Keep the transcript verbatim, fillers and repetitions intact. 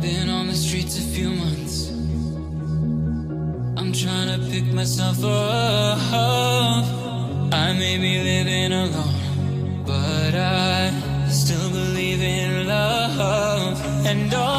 Been on the streets a few months. I'm trying to pick myself up. I may be living alone, but I still believe in love. And all